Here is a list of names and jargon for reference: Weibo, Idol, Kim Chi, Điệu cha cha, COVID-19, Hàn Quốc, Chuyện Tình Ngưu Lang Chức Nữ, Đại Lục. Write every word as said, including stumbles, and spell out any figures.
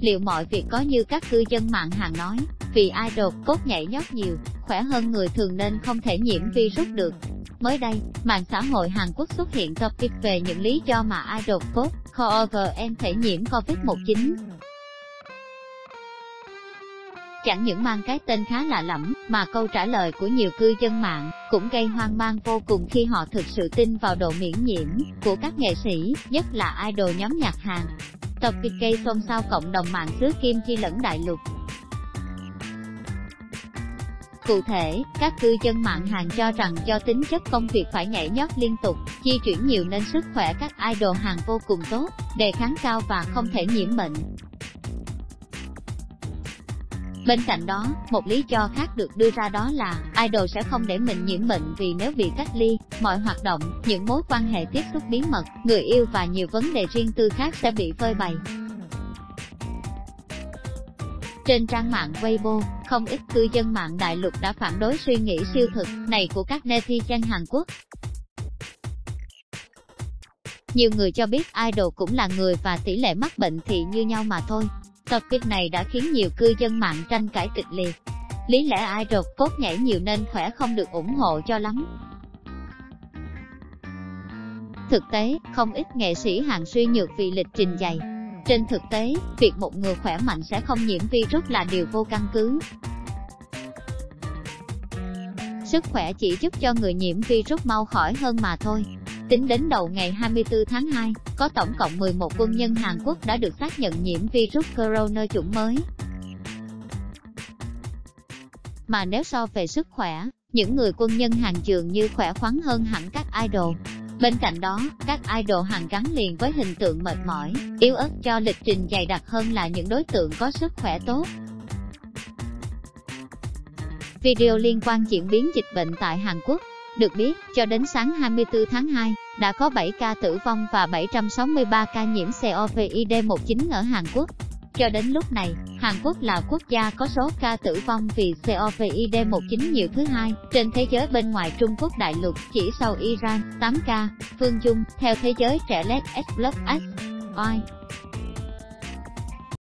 Liệu mọi việc có như các cư dân mạng Hàn nói, vì idol cốt nhảy nhót nhiều, khỏe hơn người thường nên không thể nhiễm virus được. Mới đây, mạng xã hội Hàn Quốc xuất hiện topic về những lý do mà idol cốt, cover em thể nhiễm covid mười chín. Chẳng những mang cái tên khá lạ lẫm, mà câu trả lời của nhiều cư dân mạng cũng gây hoang mang vô cùng khi họ thực sự tin vào độ miễn nhiễm của các nghệ sĩ, nhất là idol nhóm nhạc Hàn. Topic gây xôn xao cộng đồng mạng xứ Kim Chi lẫn đại lục. Cụ thể, các cư dân mạng Hàn cho rằng do tính chất công việc phải nhảy nhót liên tục, di chuyển nhiều nên sức khỏe các idol Hàn vô cùng tốt, đề kháng cao và không thể nhiễm bệnh. Bên cạnh đó, một lý do khác được đưa ra đó là idol sẽ không để mình nhiễm bệnh vì nếu bị cách ly, mọi hoạt động, những mối quan hệ tiếp xúc bí mật, người yêu và nhiều vấn đề riêng tư khác sẽ bị phơi bày. Trên trang mạng Weibo, không ít cư dân mạng đại lục đã phản đối suy nghĩ siêu thực này của các netizen Hàn Quốc. Nhiều người cho biết idol cũng là người và tỷ lệ mắc bệnh thì như nhau mà thôi. Topic này đã khiến nhiều cư dân mạng tranh cãi kịch liệt. Lý lẽ idol cốt nhảy nhiều nên khỏe không được ủng hộ cho lắm. Thực tế, không ít nghệ sĩ Hàn suy nhược vì lịch trình dày. Trên thực tế, việc một người khỏe mạnh sẽ không nhiễm virus là điều vô căn cứ. Sức khỏe chỉ giúp cho người nhiễm virus mau khỏi hơn mà thôi. Tính đến đầu ngày hai mươi tư tháng hai, có tổng cộng mười một quân nhân Hàn Quốc đã được xác nhận nhiễm virus corona chủng mới. Mà nếu so về sức khỏe, những người quân nhân Hàn dường như khỏe khoắn hơn hẳn các idol. Bên cạnh đó, các idol Hàn gắn liền với hình tượng mệt mỏi, yếu ớt cho lịch trình dày đặc hơn là những đối tượng có sức khỏe tốt. Video liên quan diễn biến dịch bệnh tại Hàn Quốc. Được biết, cho đến sáng hai mươi tư tháng hai, đã có bảy ca tử vong và bảy trăm sáu mươi ba ca nhiễm covid mười chín ở Hàn Quốc. Cho đến lúc này, Hàn Quốc là quốc gia có số ca tử vong vì covid mười chín nhiều thứ hai trên thế giới bên ngoài Trung Quốc đại lục, chỉ sau Iran, tám ca, Phương Dung, theo Thế giới trẻ lét ét plus ét.